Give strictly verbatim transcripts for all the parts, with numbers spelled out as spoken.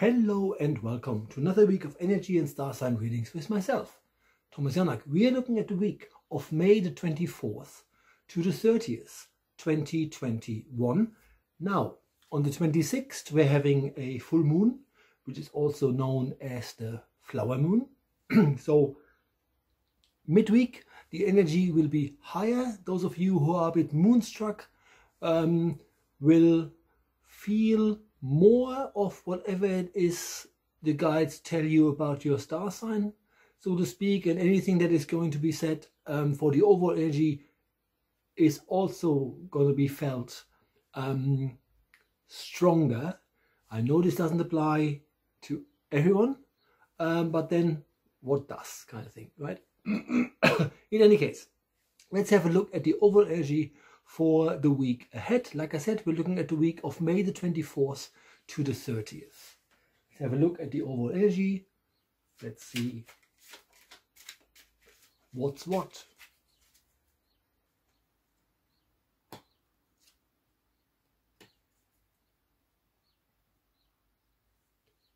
Hello and welcome to another week of energy and star sign readings with myself, Thomas Janak. We are looking at the week of May the twenty-fourth to the thirtieth, twenty twenty-one. Now, on the twenty-sixth, we're having a full moon, which is also known as the Flower Moon. So, midweek, the energy will be higher. Those of you who are a bit moonstruck um, will feel more of whatever it is the guides tell you about your star sign, so to speak, and anything that is going to be said um, for the overall energy is also going to be felt um, stronger. I know this doesn't apply to everyone, um, but then what does, kind of thing, right? In any case, let's have a look at the overall energy for the week ahead. Like I said, we're looking at the week of May the twenty-fourth to the thirtieth. Let's have a look at the overall energy. Let's see what's what.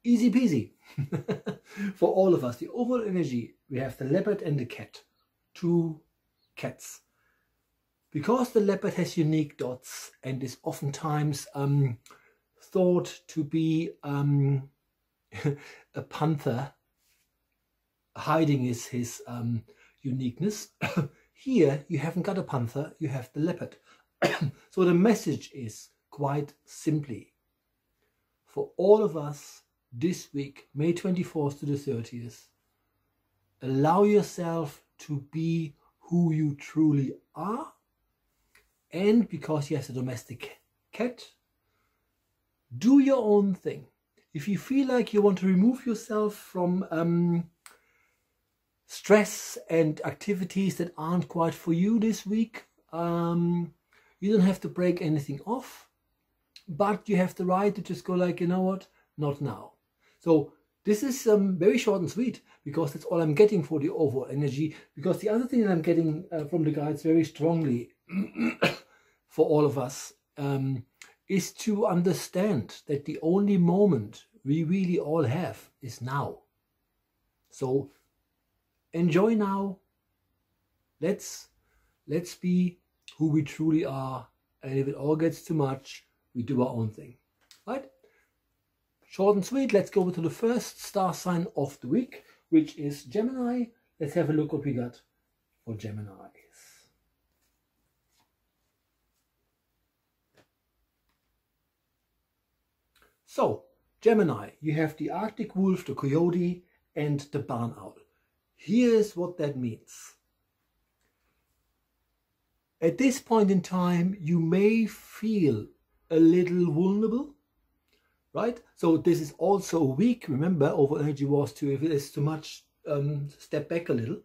Easy peasy. For all of us, the overall energy, we have the leopard and the cat. Two cats. Because the leopard has unique dots and is oftentimes um, thought to be um, a panther hiding his, his um, uniqueness, here you haven't got a panther, you have the leopard. So the message is quite simply, for all of us this week, May twenty-fourth to the thirtieth, allow yourself to be who you truly are. And because he has a domestic cat, do your own thing. If you feel like you want to remove yourself from um, stress and activities that aren't quite for you this week, um, you don't have to break anything off, but you have the right to just go like, you know what, not now. So this is um, very short and sweet, because that's all I'm getting for the overall energy, because the other thing that I'm getting uh, from the guides very strongly for all of us um, is to understand that the only moment we really all have is now. So enjoy now. Let's let's be who we truly are, and if it all gets too much, we do our own thing. Right? Short and sweet. Let's go to the first star sign of the week, which is Gemini. Let's have a look what we got for Gemini. So, Gemini, you have the Arctic wolf, the coyote, and the barn owl. Here's what that means. At this point in time, you may feel a little vulnerable, right? So this is also a week, remember, over energy was to, if it is too much, um, step back a little,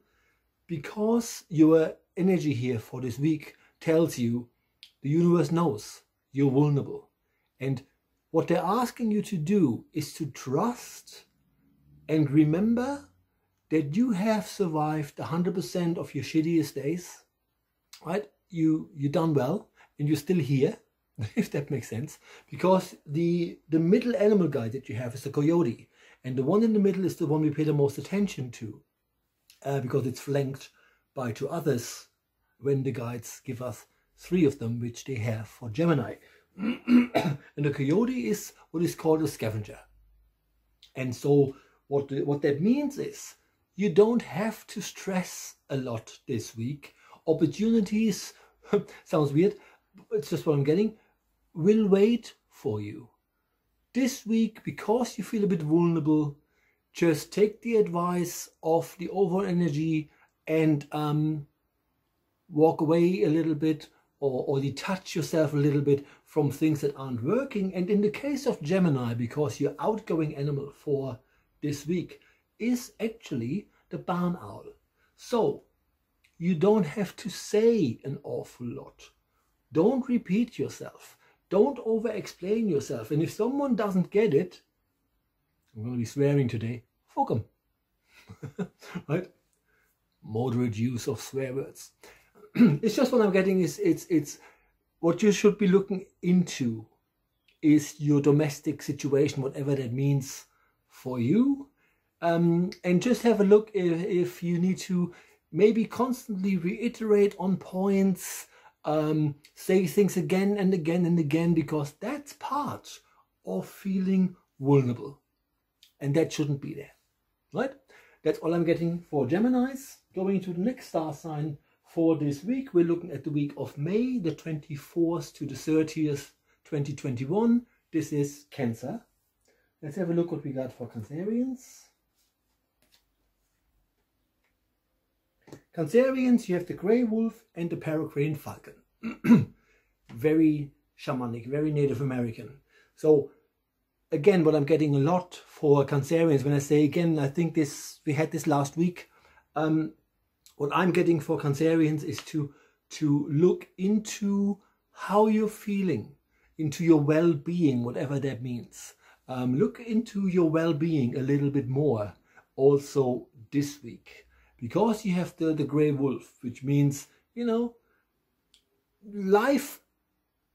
because your energy here for this week tells you the universe knows you're vulnerable. And what they're asking you to do is to trust and remember that you have survived one hundred percent of your shittiest days, right? You, you've done well and you're still here, if that makes sense, because the, the middle animal guide that you have is the coyote, and the one in the middle is the one we pay the most attention to uh, because it's flanked by two others when the guides give us three of them, which they have for Gemini. And the coyote is what is called a scavenger. And so what, what that means is you don't have to stress a lot this week. Opportunities, sounds weird, it's just what I'm getting, will wait for you. This week, because you feel a bit vulnerable, just take the advice of the overall energy and um, walk away a little bit, Or, or detach yourself a little bit from things that aren't working. And in the case of Gemini, because your outgoing animal for this week is actually the barn owl. So you don't have to say an awful lot. Don't repeat yourself. Don't over-explain yourself. And if someone doesn't get it, I'm going to be swearing today, fuck 'em. Right? Moderate use of swear words. It's just what I'm getting is it's it's what you should be looking into is your domestic situation, whatever that means for you. Um, and just have a look if, if you need to maybe constantly reiterate on points, um, say things again and again and again, because that's part of feeling vulnerable. And that shouldn't be there, right? That's all I'm getting for Geminis. Going to the next star sign for this week. We're looking at the week of May, the twenty-fourth to the thirtieth, twenty twenty-one. This is Cancer. Let's have a look what we got for Cancerians. Cancerians, you have the Grey Wolf and the Peregrine Falcon. Very shamanic, very Native American. So again, what I'm getting a lot for Cancerians, when I say again, I think this we had this last week. Um, what I'm getting for Cancerians is to, to look into how you're feeling, into your well-being, whatever that means. Um, look into your well-being a little bit more also this week, because you have the, the Grey Wolf, which means, you know, life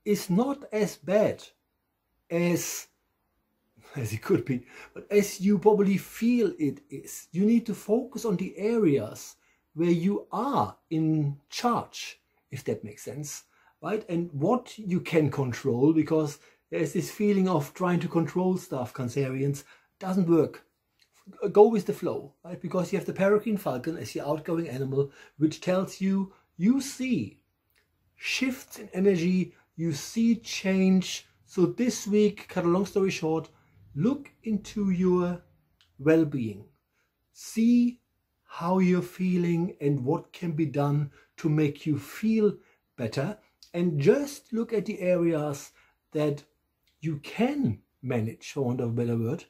is not as bad as as it could be, but as you probably feel it is. You need to focus on the areas where you are in charge, if that makes sense, right? And what you can control, because there's this feeling of trying to control stuff, Cancerians, doesn't work. Go with the flow, right? Because you have the Peregrine Falcon as your outgoing animal, which tells you, you see shifts in energy, you see change. So this week, cut a long story short, look into your well-being. See how you're feeling and what can be done to make you feel better. And just look at the areas that you can manage, for want of a better word,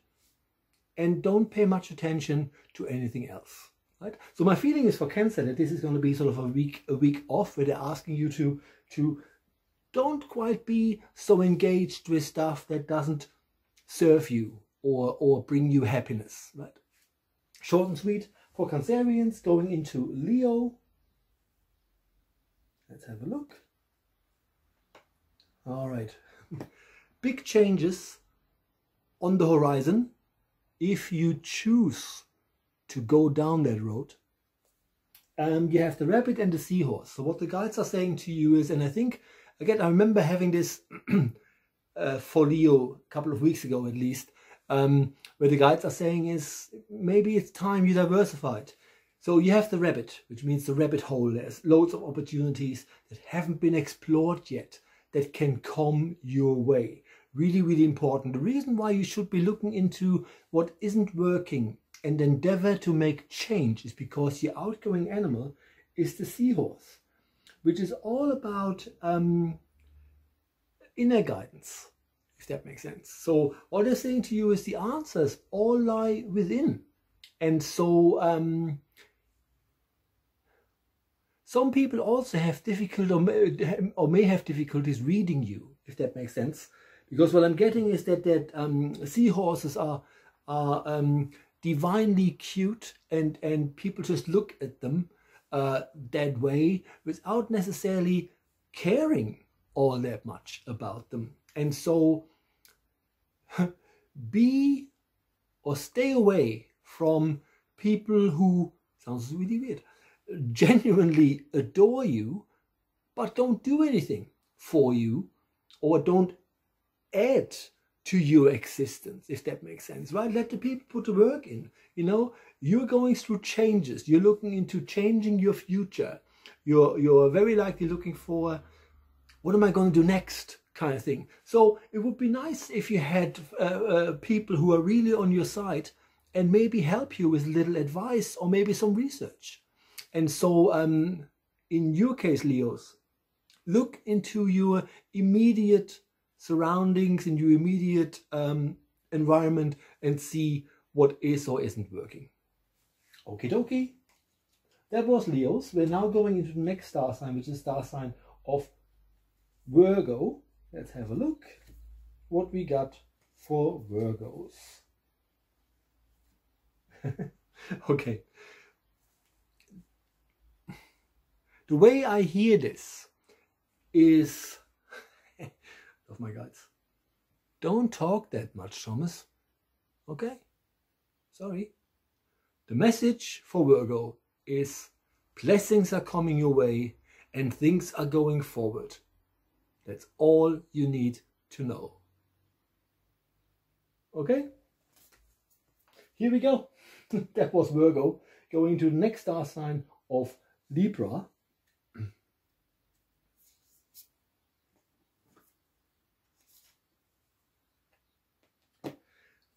and don't pay much attention to anything else, right? So my feeling is for Cancer that this is going to be sort of a week, a week off where they're asking you to, to don't quite be so engaged with stuff that doesn't serve you or or bring you happiness, right? Short and sweet for Cancerians. Going into Leo. Let's have a look. All right. Big changes on the horizon if you choose to go down that road. Um, you have the rabbit and the seahorse. So what the guides are saying to you is, and I think, again, I remember having this Uh, for Leo a couple of weeks ago at least, um, where the guides are saying is maybe it's time you diversified. So you have the rabbit, which means the rabbit hole. There's loads of opportunities that haven't been explored yet that can come your way. Really, really important. The reason why you should be looking into what isn't working and endeavor to make change is because your outgoing animal is the seahorse, which is all about um, inner guidance, if that makes sense. So all they're saying to you is the answers all lie within. And so um, some people also have difficulty or may, or may have difficulties reading you, if that makes sense. Because what I'm getting is that, that um, seahorses are, are um, divinely cute, and, and people just look at them uh, that way without necessarily caring all that much about them. And so be or stay away from people who, sounds really weird, genuinely adore you but don't do anything for you or don't add to your existence, if that makes sense, right? Let the people put the work in. You know, you're going through changes, you're looking into changing your future, you're you're very likely looking for what am I going to do next kind of thing. So it would be nice if you had uh, uh, people who are really on your side and maybe help you with little advice or maybe some research. And so um, in your case, Leos, look into your immediate surroundings, in your immediate um, environment, and see what is or isn't working. Okie dokie. That was Leos. We're now going into the next star sign, which is star sign of Virgo. Let's have a look what we got for Virgos. Okay. The way I hear this is, of my guides, don't talk that much, Thomas. Okay? Sorry. The message for Virgo is blessings are coming your way and things are going forward. That's all you need to know. Okay? Here we go. That was Virgo. Going to the next star sign of Libra.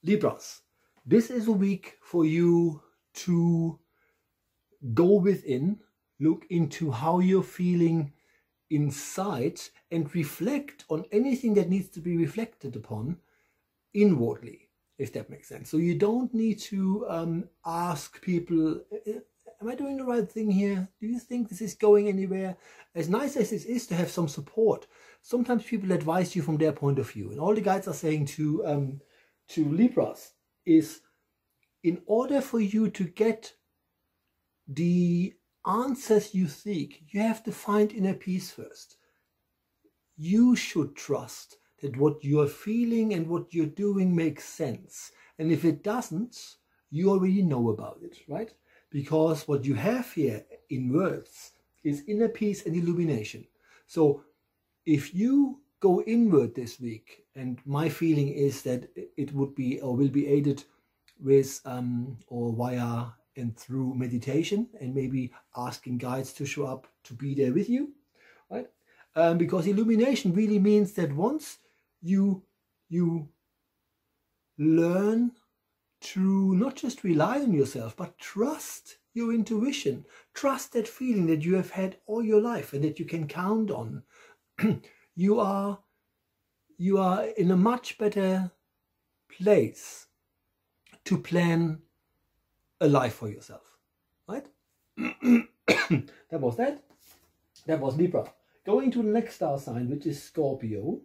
Libras, this is a week for you to go within, look into how you're feeling inside and reflect on anything that needs to be reflected upon inwardly, if that makes sense. So you don't need to um, ask people, am I doing the right thing here? Do you think this is going anywhere? As nice as this is to have some support, sometimes people advise you from their point of view. And all the guides are saying to... Um, to Libras is, in order for you to get the answers you seek, you have to find inner peace first. You should trust that what you're feeling and what you're doing makes sense. And if it doesn't, you already know about it, right? Because what you have here in words is inner peace and illumination. So if you go inward this week, and my feeling is that it would be or will be aided with um, or via and through meditation and maybe asking guides to show up to be there with you, right? Um, because illumination really means that once you you learn to not just rely on yourself but trust your intuition, trust that feeling that you have had all your life and that you can count on. You are, you are in a much better place to plan a life for yourself, right? That was that. That was Libra. Going to the next star sign, which is Scorpio.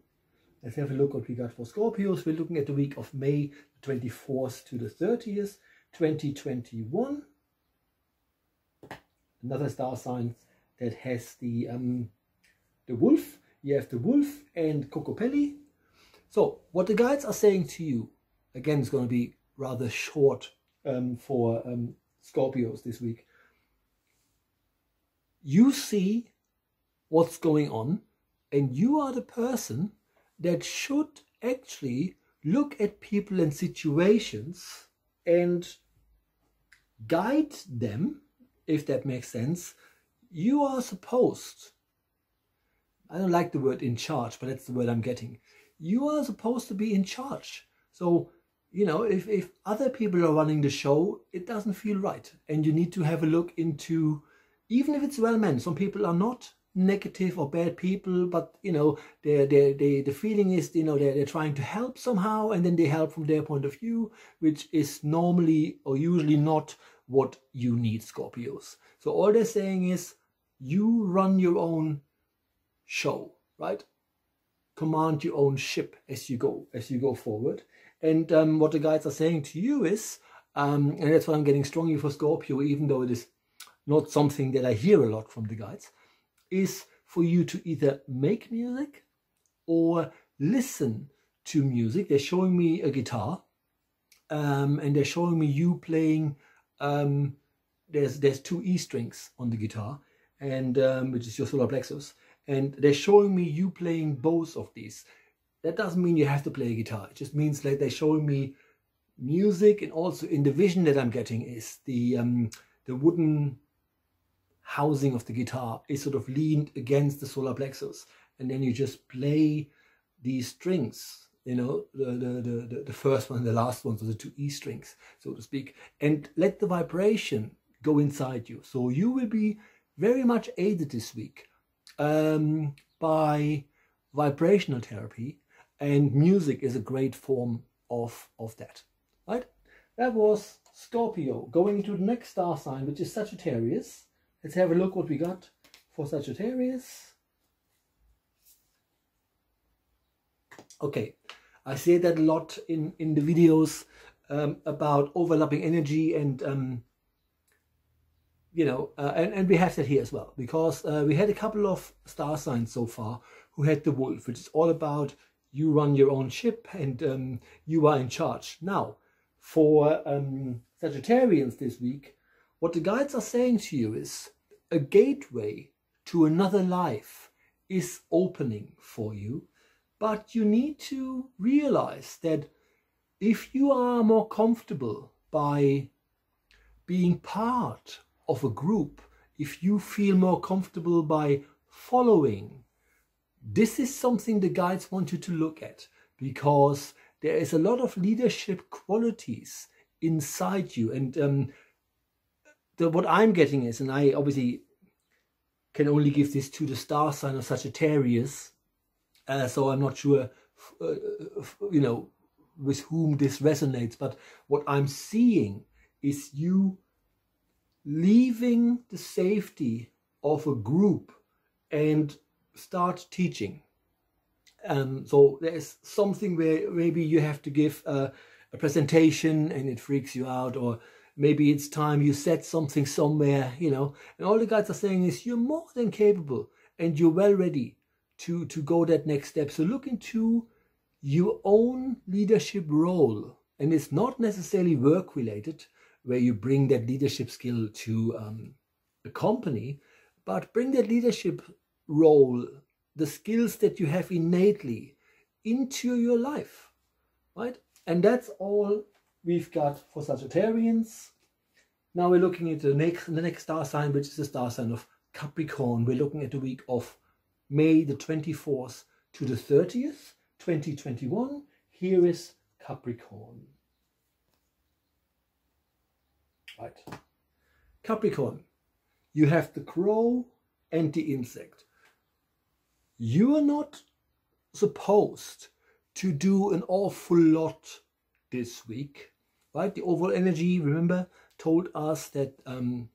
Let's have a look what we got for Scorpios. We're looking at the week of May twenty-fourth to the thirtieth, twenty twenty-one. Another star sign that has the, um, the wolf. You have the wolf and Cocopelli. So what the guides are saying to you, again, is going to be rather short um, for um, Scorpios this week. You see what's going on and you are the person that should actually look at people and situations and guide them, if that makes sense. You are supposed, I don't like the word in charge, but that's the word I'm getting. You are supposed to be in charge. So, you know, if, if other people are running the show, it doesn't feel right. And you need to have a look into, even if it's well-meant, some people are not negative or bad people, but, you know, they're, they're, they, the feeling is, you know, they're, they're trying to help somehow, and then they help from their point of view, which is normally or usually not what you need, Scorpios. So all they're saying is, you run your own show, right? Command your own ship as you go, as you go forward. And um, what the guides are saying to you is, um, and that's what I'm getting strongly for Scorpio, even though it is not something that I hear a lot from the guides, is for you to either make music or listen to music. They're showing me a guitar, um, and they're showing me you playing, um, there's, there's two E strings on the guitar, and um, which is your solar plexus. And they're showing me you playing both of these. That doesn't mean you have to play a guitar. It just means like they're showing me music, and also in the vision that I'm getting is the um, the wooden housing of the guitar is sort of leaned against the solar plexus, and then you just play these strings. You know, the the the, the first one, and the last one, so the two E strings, so to speak, and let the vibration go inside you. So you will be very much aided this week. Um, by vibrational therapy, and music is a great form of, of that, right? That was Scorpio. Going to the next star sign, which is Sagittarius. Let's have a look what we got for Sagittarius. Okay, I say that a lot in, in the videos um, about overlapping energy and um, you know, uh, and, and we have that here as well, because uh, we had a couple of star signs so far who had the wolf, which is all about you run your own ship and um, you are in charge. Now, for um, Sagittarians this week, what the guides are saying to you is a gateway to another life is opening for you, but you need to realize that if you are more comfortable by being part of a group, if you feel more comfortable by following, this is something the guides want you to look at, because there is a lot of leadership qualities inside you. And um, the, what I'm getting is, and I obviously can only give this to the star sign of Sagittarius, uh, so I'm not sure, uh, you know, with whom this resonates, but what I'm seeing is you leaving the safety of a group and start teaching. Um, so there's something where maybe you have to give a, a presentation and it freaks you out, or maybe it's time you said something somewhere, you know, and all the guys are saying is you're more than capable and you're well ready to, to go that next step. So look into your own leadership role, and it's not necessarily work related where you bring that leadership skill to um, a company, but bring that leadership role, the skills that you have innately, into your life, right? And that's all we've got for Sagittarians. Now we're looking at the next, the next star sign, which is the star sign of Capricorn. We're looking at the week of May the twenty-fourth to the thirtieth, twenty twenty-one. Here is Capricorn. Right. Capricorn, you have the crow and the insect. You are not supposed to do an awful lot this week, right? The overall energy, remember, told us that um,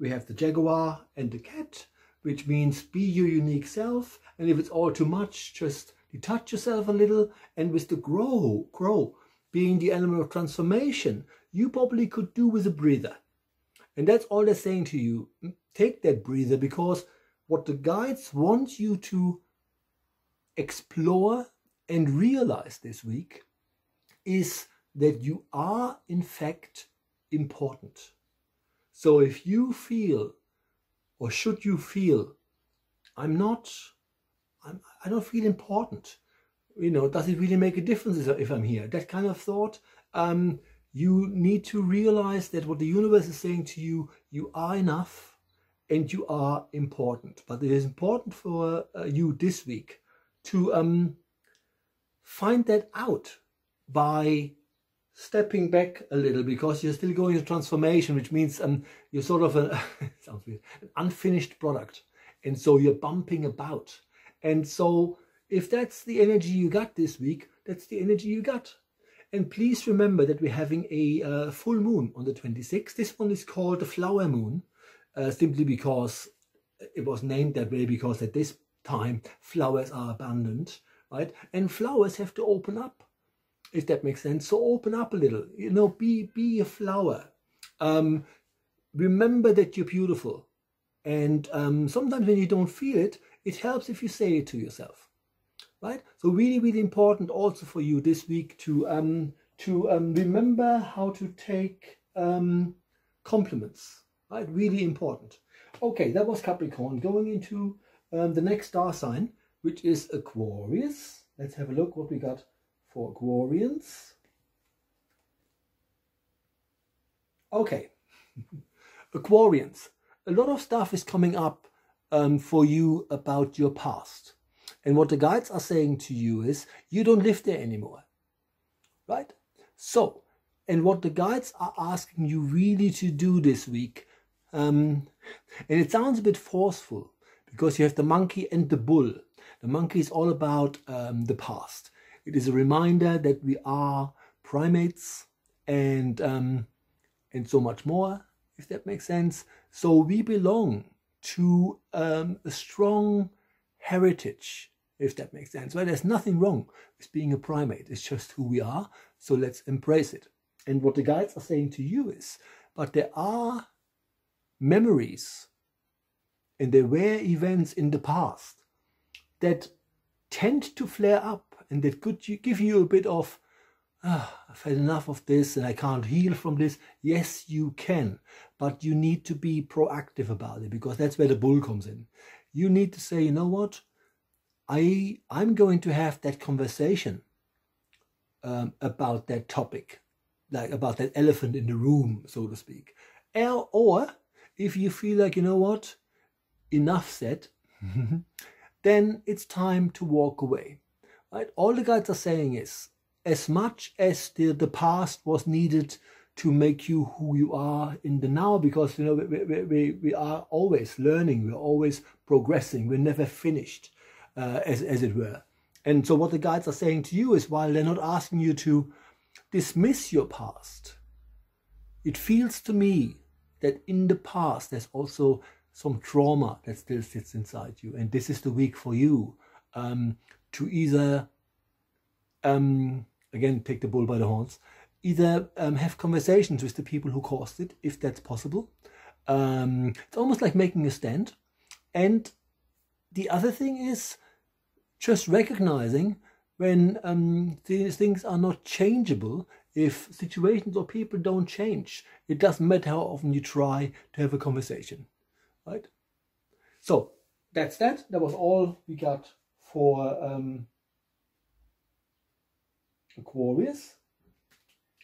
we have the jaguar and the cat, which means be your unique self. And if it's all too much, just detach yourself a little. And with the crow, crow being the animal of transformation, you probably could do with a breather. And that's all they're saying to you. Take that breather, because what the guides want you to explore and realize this week is that you are in fact important. So if you feel, or should you feel, I'm not, I'm, I don't feel important, you know, does it really make a difference if I'm here? That kind of thought, um, you need to realize that what the universe is saying to you, you are enough and you are important. But it is important for uh, you this week to um, find that out by stepping back a little, because you're still going into transformation, which means um, you're sort of a, sounds weird, an unfinished product. And so you're bumping about. And so if that's the energy you got this week, that's the energy you got. And please remember that we're having a uh, full moon on the twenty-sixth. This one is called the Flower Moon, uh, simply because it was named that way, because at this time flowers are abundant, right? And flowers have to open up, if that makes sense. So open up a little, you know, be, be a flower. Um, remember that you're beautiful. And um, sometimes when you don't feel it, it helps if you say it to yourself. Right? So really, really important also for you this week to um, to um, remember how to take um, compliments. Right? Really important. Okay, that was Capricorn. Going into um, the next star sign, which is Aquarius. Let's have a look what we got for Aquarians. Okay, Aquarians. A lot of stuff is coming up um, for you about your past. And what the guides are saying to you is, you don't live there anymore, right? So, and what the guides are asking you really to do this week, um, and it sounds a bit forceful, because you have the monkey and the bull. The monkey is all about um, the past. It is a reminder that we are primates and, um, and so much more, if that makes sense. So we belong to um, a strong heritage, if that makes sense. Well, there's nothing wrong with being a primate. It's just who we are. So let's embrace it. And what the guides are saying to you is, but there are memories and there were events in the past that tend to flare up and that could give you a bit of ah, I've had enough of this and I can't heal from this. Yes, you can, but you need to be proactive about it, because that's where the bull comes in. You need to say, you know what, I, I'm going to have that conversation um, about that topic, like about that elephant in the room, so to speak. Or if you feel like, you know what, enough said, then it's time to walk away. Right? All the guides are saying is, as much as the, the past was needed to make you who you are in the now, because you know we, we, we, we are always learning, we're always progressing, we're never finished, uh, as, as it were. And so what the guides are saying to you is, while they're not asking you to dismiss your past, it feels to me that in the past there's also some trauma that still sits inside you, and this is the week for you um, to either, um, again, take the bull by the horns, either um, have conversations with the people who caused it, if that's possible. Um, it's almost like making a stand. And the other thing is just recognizing when um, these things are not changeable. If situations or people don't change, it doesn't matter how often you try to have a conversation. Right? So that's that. That was all we got for um, Aquarius.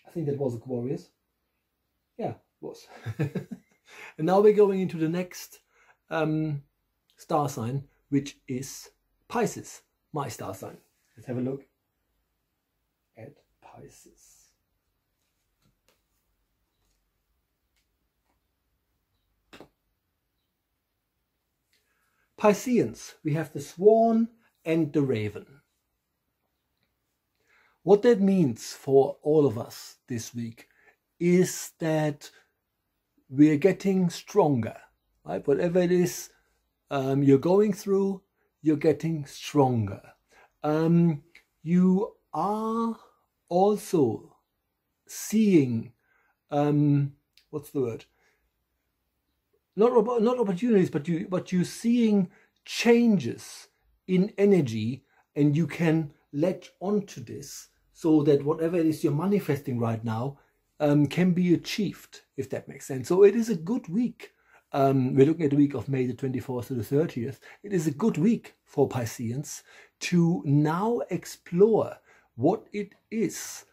I think that was Aquarius. Yeah, it was. And now we're going into the next um, star sign, which is Pisces, my star sign. Let's have a look at Pisces. Pisceans, we have the swan and the raven. What that means for all of us this week is that we're getting stronger. Right? Whatever it is um, you're going through, you're getting stronger. Um, you are also seeing, um, what's the word? Not, not opportunities, but, you, but you're seeing changes in energy, and you can latch onto this so that whatever it is you're manifesting right now um, can be achieved, if that makes sense. So it is a good week. Um, we're looking at the week of May the twenty-fourth to the thirtieth. It is a good week for Pisceans to now explore what it is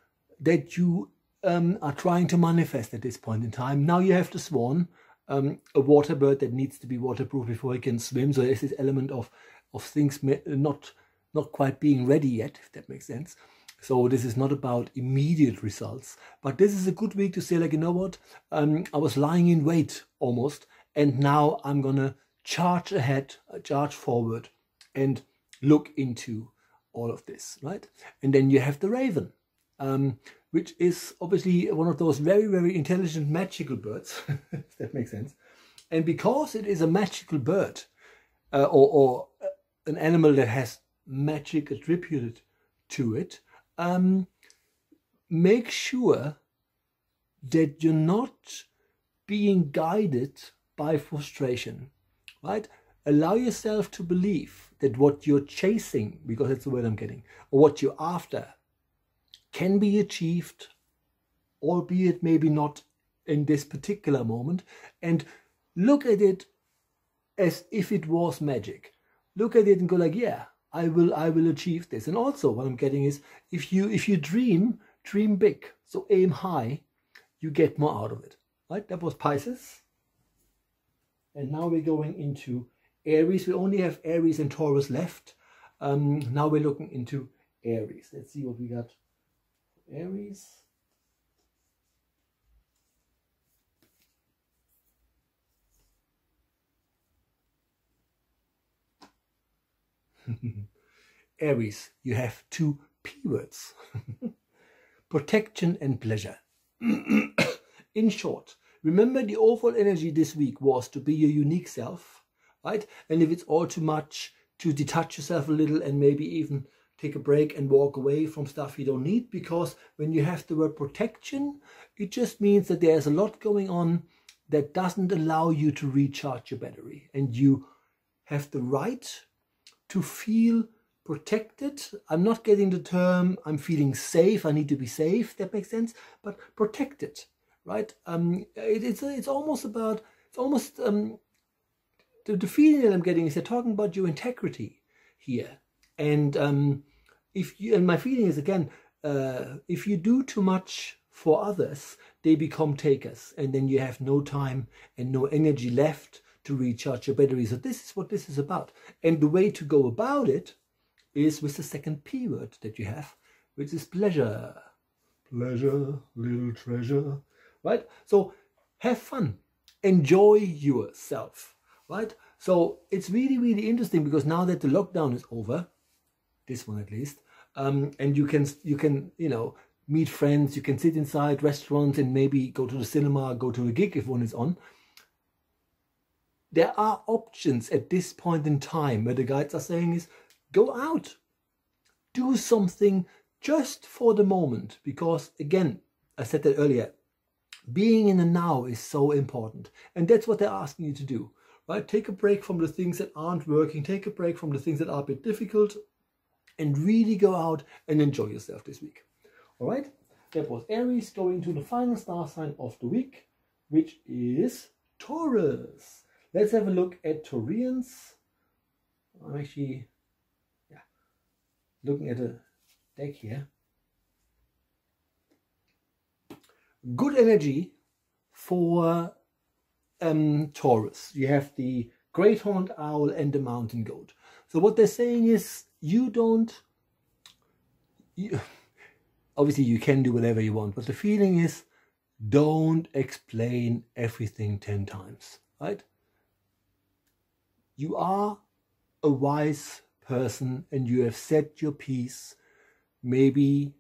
that you um, are trying to manifest at this point in time. Now you have the swan. Um, a water bird that needs to be waterproof before it can swim. So there's this element of of things not not quite being ready yet, if that makes sense. So this is not about immediate results, but this is a good week to say, like, you know what, um, I was lying in wait almost, and now I'm gonna charge ahead, charge forward, and look into all of this, right? And then you have the raven, um, which is obviously one of those very, very intelligent, magical birds, if that makes sense. And because it is a magical bird, uh, or, or an animal that has magic attributed to it, um, make sure that you're not being guided by frustration, right? Allow yourself to believe that what you're chasing, because that's the word I'm getting, or what you're after, can be achieved, albeit maybe not in this particular moment, and look at it as if it was magic. Look at it and go like, yeah, I will I will achieve this. And also what I'm getting is, if you if you dream, dream big. So aim high, you get more out of it. Right? That was Pisces. And now we're going into Aries. We only have Aries and Taurus left. Um, now we're looking into Aries. Let's see what we got. Aries. Aries, you have two P words. Protection and pleasure. In short, remember the overall energy this week was to be your unique self, right? And if it's all too much, to detach yourself a little and maybe even take a break and walk away from stuff you don't need, because when you have the word protection, it just means that there's a lot going on that doesn't allow you to recharge your battery, and you have the right to feel protected. I'm not getting the term, I'm feeling safe, I need to be safe, that makes sense, but protected, right? Um, it, it's, it's almost about, it's almost, um, the, the feeling that I'm getting is they're talking about your integrity here. And um, if you, and my feeling is again, uh, if you do too much for others, they become takers, and then you have no time and no energy left to recharge your battery. So this is what this is about. And the way to go about it is with the second P word that you have, which is pleasure. Pleasure, little treasure, right? So have fun, enjoy yourself, right? So it's really, really interesting, because now that the lockdown is over, this one at least, um, and you can, you can, you know, meet friends, you can sit inside restaurants and maybe go to the cinema, go to a gig if one is on. There are options at this point in time where the guides are saying is, go out, do something just for the moment, because again, I said that earlier, being in the now is so important, and that's what they're asking you to do, right? Take a break from the things that aren't working, take a break from the things that are a bit difficult, and really go out and enjoy yourself this week. All right, that was Aries, going to the final star sign of the week, which is Taurus. Let's have a look at Taurians. I'm actually looking at a deck here. Good energy for um, Taurus. You have the Great Horned Owl and the Mountain Goat. So what they're saying is, you don't... You, obviously, you can do whatever you want, but the feeling is, don't explain everything ten times, right? You are a wise person and you have said your piece, maybe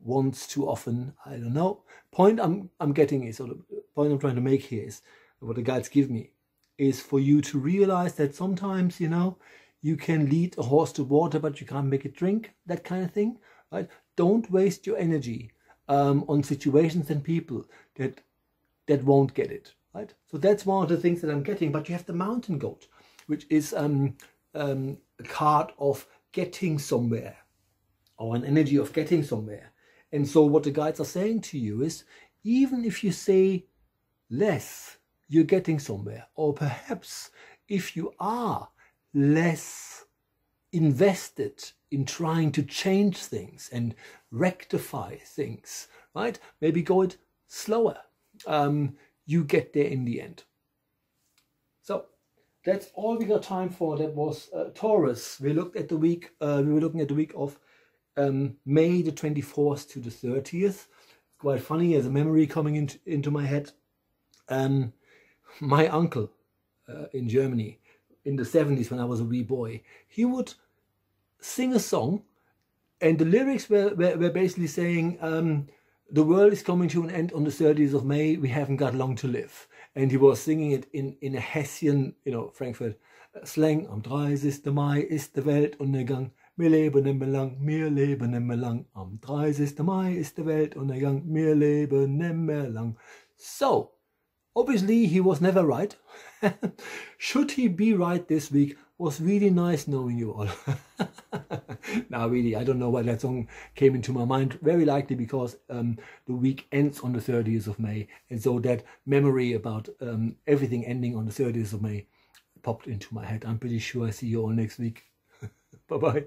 once too often, I don't know. Point I'm, I'm getting is, or the point I'm trying to make here is, what the guides give me, is for you to realize that sometimes, you know, you can lead a horse to water, but you can't make it drink, that kind of thing, right? Don't waste your energy um, on situations and people that, that won't get it, right? So that's one of the things that I'm getting. But you have the Mountain Goat, which is... Um, um, a card of getting somewhere, or an energy of getting somewhere. And so what the guides are saying to you is, even if you say less, you're getting somewhere. Or perhaps if you are less invested in trying to change things and rectify things, right? Maybe go it slower. Um, you get there in the end. So that's all we got time for. That was uh, Taurus. We looked at the week. Uh, we were looking at the week of um, May the twenty-fourth to the thirtieth. Quite funny, as a memory coming into, into my head. Um, my uncle uh, in Germany in the seventies, when I was a wee boy, he would sing a song, and the lyrics were were, were basically saying, um, "The world is coming to an end on the thirtieth of May. We haven't got long to live." And he was singing it in, in a Hessian, you know, Frankfurt slang. Am dreißigsten Mai ist die Welt untergang. Wir leben immer lang, wir leben immer lang. Am dreißigsten Mai ist die Welt untergang. Wir leben immer lang. So, obviously he was never right. Should he be right this week? Was really nice knowing you all. Now, really, I don't know why that song came into my mind. Very likely because um, the week ends on the thirtieth of May. And so that memory about um, everything ending on the thirtieth of May popped into my head. I'm pretty sure I see you all next week. Bye-bye.